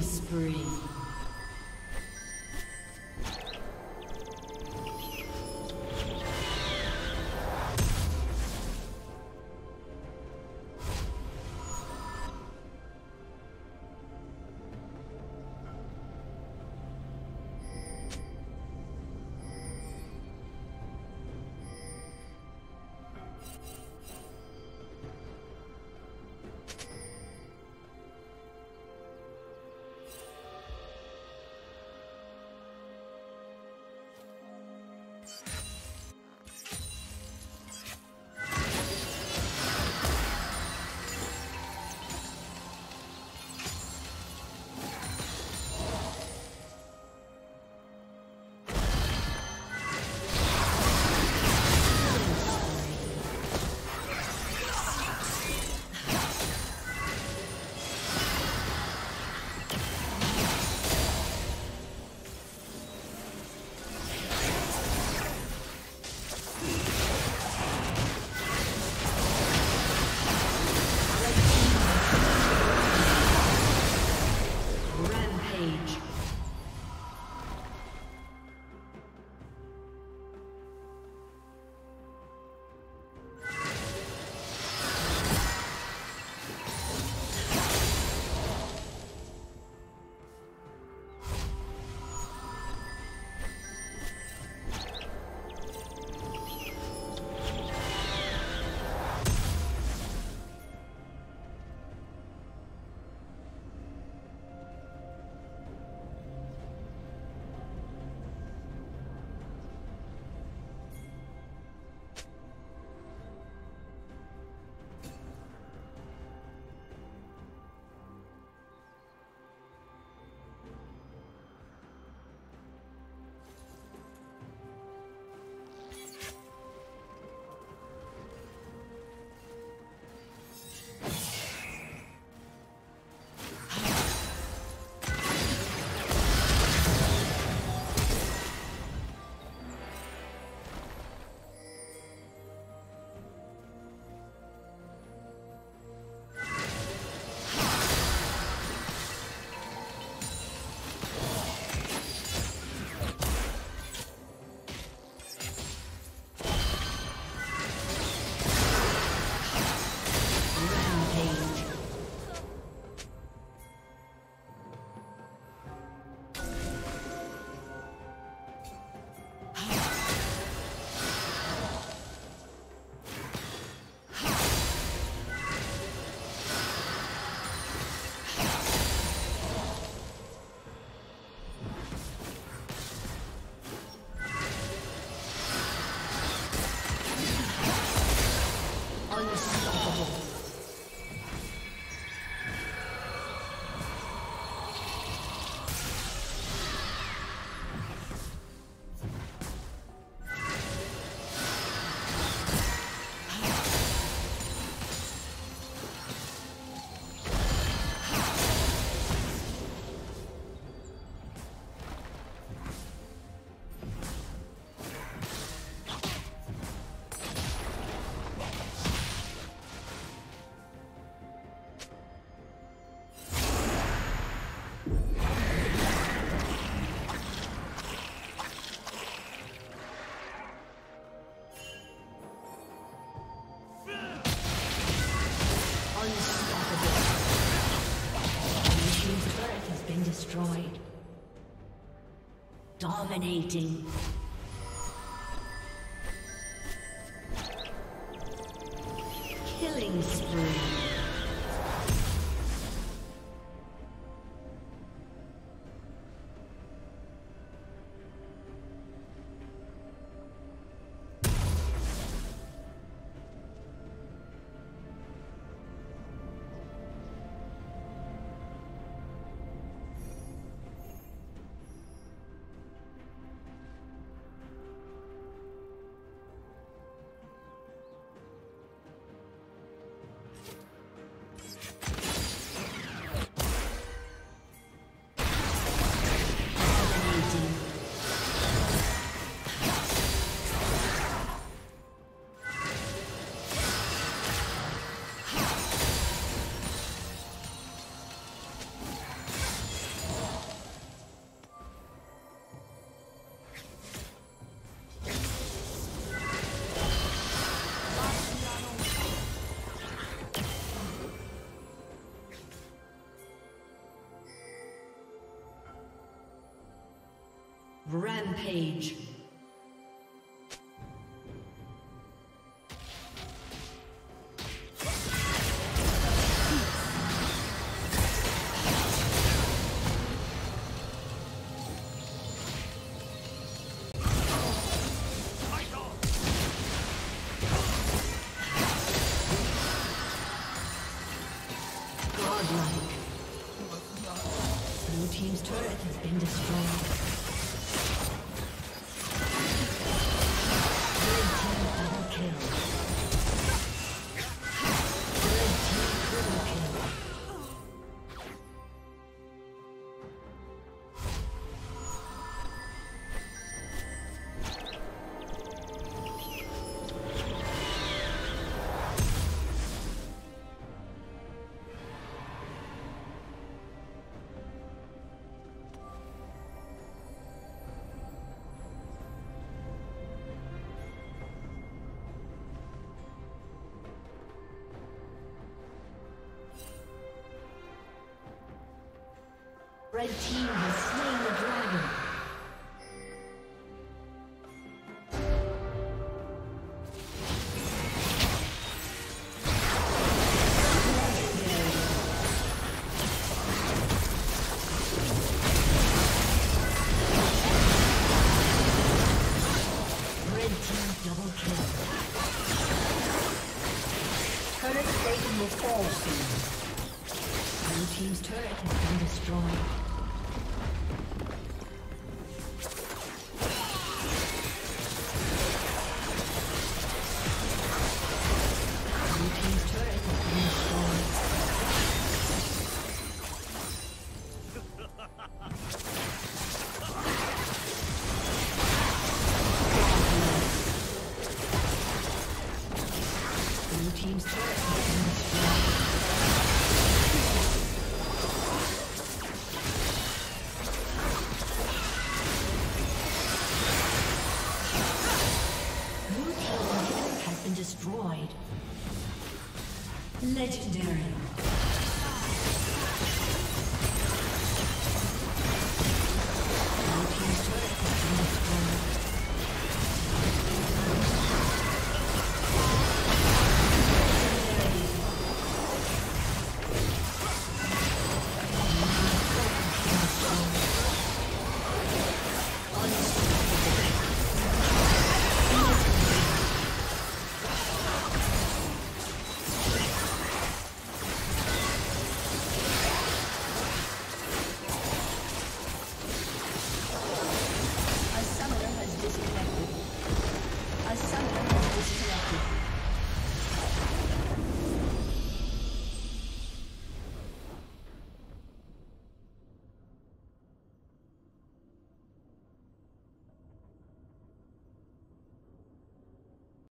Killing spree. Destroyed. Dominating. Killing spree. Rampage. Red team has slain the dragon. Red team double kill. Turret plating will fall soon. Blue team's turret has been destroyed. Legendary.